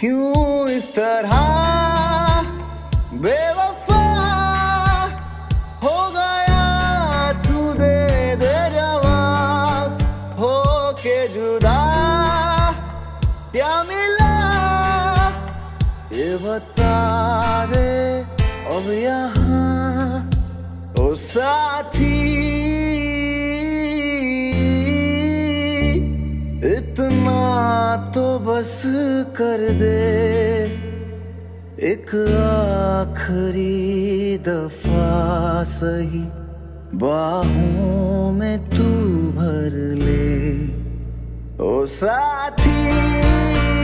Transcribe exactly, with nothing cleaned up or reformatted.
क्यों इस तरह बेवफा हो गया तू, दे दे जवाब। हो के जुदा या मिला ये बता दे अब यहाँ ओ साथी। इतना तो बस कर दे एक आखिरी दफा सही, बाहों में तू भर ले ओ साथी।